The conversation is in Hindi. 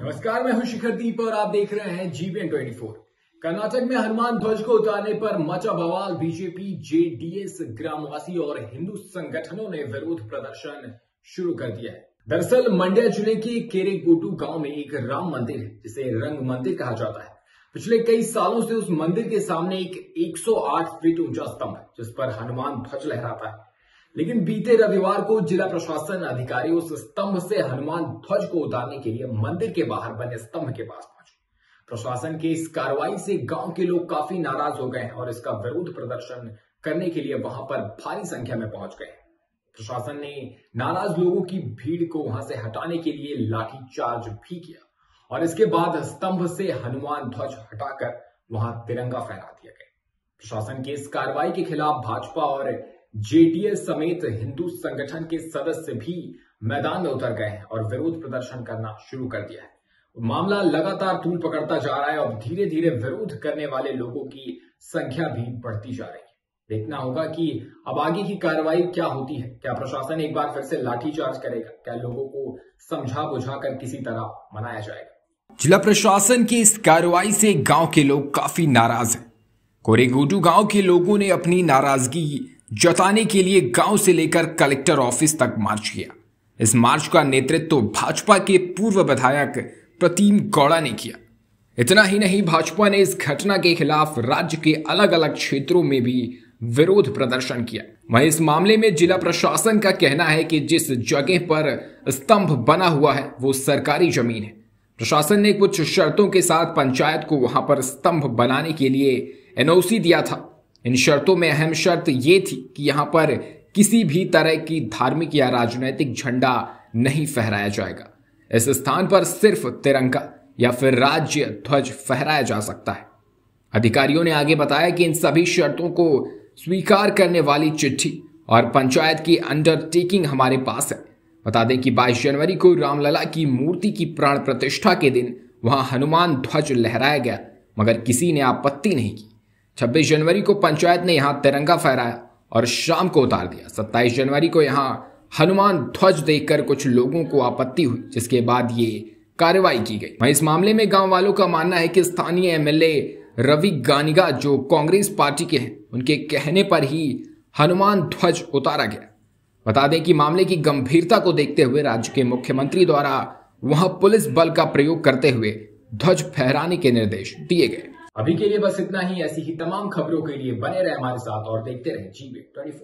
नमस्कार, मैं हूं शिखरदीप और आप देख रहे हैं जीबीएन 24। कर्नाटक में हनुमान ध्वज को उतारने पर मचा बवाल। बीजेपी, जेडीएस, ग्रामवासी और हिंदू संगठनों ने विरोध प्रदर्शन शुरू कर दिया है। दरअसल मंड्या जिले के केरेगोडु गांव में एक राम मंदिर है, जिसे रंग मंदिर कहा जाता है। पिछले कई सालों से उस मंदिर के सामने एक 108 फीट ऊंचा स्तंभ है, जिस पर हनुमान ध्वज लहराता है। लेकिन बीते रविवार को जिला प्रशासन अधिकारी उस स्तंभ से हनुमान ध्वज को उतारने के लिए मंदिर के बाहर बने स्तंभ के पास पहुंचे। प्रशासन की इस कार्रवाई से गांव के लोग काफी नाराज हो गए और इसका विरोध प्रदर्शन करने के लिए वहां पर भारी संख्या में पहुंच गए। प्रशासन ने नाराज लोगों की भीड़ को वहां से हटाने के लिए लाठीचार्ज भी किया और इसके बाद स्तंभ से हनुमान ध्वज हटाकर वहां तिरंगा फहरा दिया गया। प्रशासन की इस कार्रवाई के खिलाफ भाजपा और जेडीएस समेत हिंदू संगठन के सदस्य भी मैदान में उतर गए हैं और विरोध प्रदर्शन करना शुरू कर दिया है। मामला लगातार तूल पकड़ता जा रहा है और धीरे धीरे विरोध करने वाले लोगों की संख्या भी बढ़ती जा रही है। देखना होगा कि अब आगे की कार्रवाई क्या होती है। क्या प्रशासन एक बार फिर से लाठीचार्ज करेगा? क्या लोगों को समझा बुझाकर किसी तरह मनाया जाएगा? जिला प्रशासन की इस कार्रवाई से गांव के लोग काफी नाराज हैं। कोरेगुटू गांव के लोगों ने अपनी नाराजगी जताने के लिए गांव से लेकर कलेक्टर ऑफिस तक मार्च किया। इस मार्च का नेतृत्व भाजपा के पूर्व विधायक प्रतीम गौड़ा ने किया। इतना ही नहीं, भाजपा ने इस घटना के खिलाफ राज्य के अलग अलग क्षेत्रों में भी विरोध प्रदर्शन किया। वहीं इस मामले में जिला प्रशासन का कहना है कि जिस जगह पर स्तंभ बना हुआ है वो सरकारी जमीन है। प्रशासन ने कुछ शर्तों के साथ पंचायत को वहां पर स्तंभ बनाने के लिए एनओसी दिया था। इन शर्तों में अहम शर्त ये थी कि यहाँ पर किसी भी तरह की धार्मिक या राजनीतिक झंडा नहीं फहराया जाएगा। इस स्थान पर सिर्फ तिरंगा या फिर राज्य ध्वज फहराया जा सकता है। अधिकारियों ने आगे बताया कि इन सभी शर्तों को स्वीकार करने वाली चिट्ठी और पंचायत की अंडरटेकिंग हमारे पास है। बता दें कि 22 जनवरी को रामलला की मूर्ति की प्राण प्रतिष्ठा के दिन वहां हनुमान ध्वज लहराया गया, मगर किसी ने आपत्ति नहीं की। 26 जनवरी को पंचायत ने यहां तिरंगा फहराया और शाम को उतार दिया। 27 जनवरी को यहां हनुमान ध्वज देखकर कुछ लोगों को आपत्ति हुई, जिसके बाद ये कार्रवाई की गई। वहीं इस मामले में गांव वालों का मानना है कि स्थानीय एमएलए रवि गानिगा, जो कांग्रेस पार्टी के हैं, उनके कहने पर ही हनुमान ध्वज उतारा गया। बता दें कि मामले की गंभीरता को देखते हुए राज्य के मुख्यमंत्री द्वारा वहां पुलिस बल का प्रयोग करते हुए ध्वज फहराने के निर्देश दिए गए। अभी के लिए बस इतना ही। ऐसी ही तमाम खबरों के लिए बने रहे हमारे साथ और देखते रहे जीबीएन 24।